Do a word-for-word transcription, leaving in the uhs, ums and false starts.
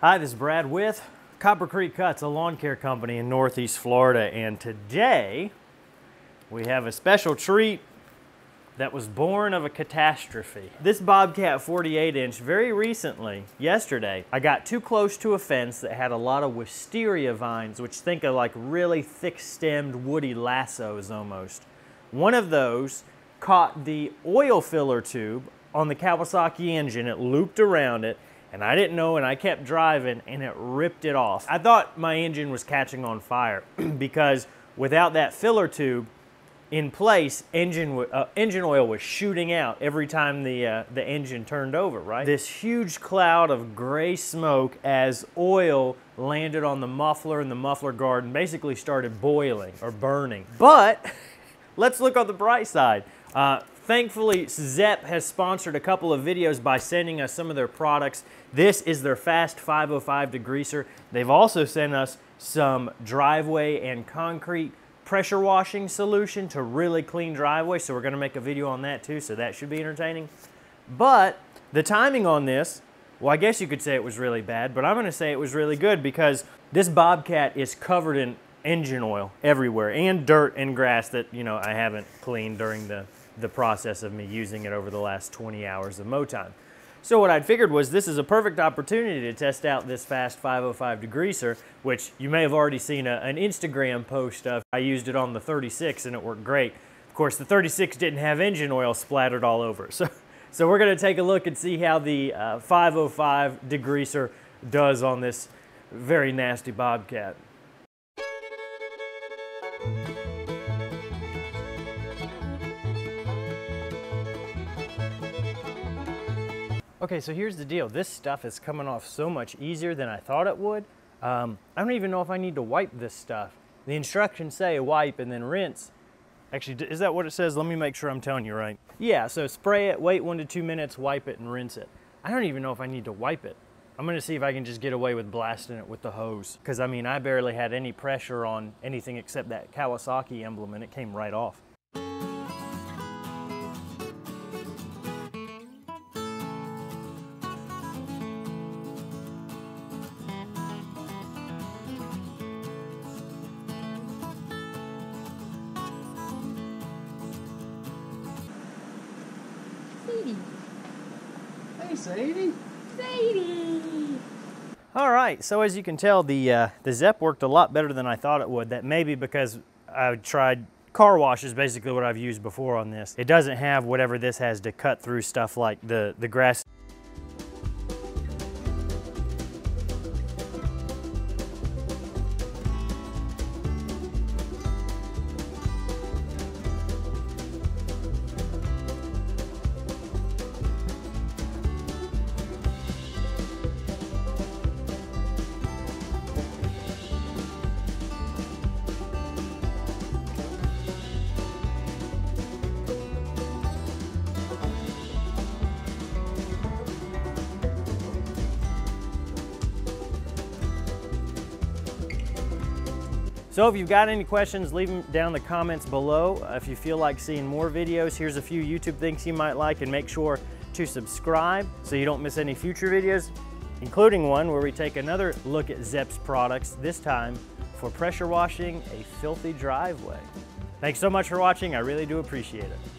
Hi, this is Brad with Copper Creek Cuts, a lawn care company in Northeast Florida, and today we have a special treat that was born of a catastrophe. This Bobcat forty-eight inch, very recently, yesterday, I got too close to a fence that had a lot of wisteria vines, which think of like really thick-stemmed woody lassos almost. One of those caught the oil filler tube on the Kawasaki engine. It looped around it, and I didn't know, and I kept driving, and it ripped it off. I thought my engine was catching on fire because without that filler tube in place, engine, uh, engine oil was shooting out every time the, uh, the engine turned over, right? This huge cloud of gray smoke as oil landed on the muffler and the muffler guard and basically started boiling or burning. But let's look on the bright side. Uh, Thankfully, Zep has sponsored a couple of videos by sending us some of their products. This is their Fast five oh five degreaser. They've also sent us some driveway and concrete pressure washing solution to really clean driveway, so we're gonna make a video on that too, so that should be entertaining. But the timing on this, well, I guess you could say it was really bad, but I'm gonna say it was really good because this Bobcat is covered in engine oil everywhere and dirt and grass that, you know, I haven't cleaned during the the process of me using it over the last twenty hours of mow time. So what I'd figured was this is a perfect opportunity to test out this Fast five oh five degreaser, which you may have already seen a, an Instagram post of. I used it on the thirty-six and it worked great. Of course, the thirty-six didn't have engine oil splattered all over it. So, so we're gonna take a look and see how the uh, five oh five degreaser does on this very nasty Bobcat. Okay, so here's the deal. This stuff is coming off so much easier than I thought it would. Um, I don't even know if I need to wipe this stuff. The instructions say wipe and then rinse. Actually, is that what it says? Let me make sure I'm telling you right. Yeah, so spray it, wait one to two minutes, wipe it, and rinse it. I don't even know if I need to wipe it. I'm gonna see if I can just get away with blasting it with the hose. Because I mean, I barely had any pressure on anything except that Kawasaki emblem and it came right off. Hey Sadie. Sadie. All right, so as you can tell, the uh, the Zep worked a lot better than I thought it would. That may be because I tried car wash is basically what I've used before on this. It doesn't have whatever this has to cut through stuff like the the grass. So if you've got any questions, leave them down in the comments below. If you feel like seeing more videos, here's a few YouTube things you might like, and make sure to subscribe so you don't miss any future videos, including one where we take another look at Zep's products, this time for pressure washing a filthy driveway. Thanks so much for watching. I really do appreciate it.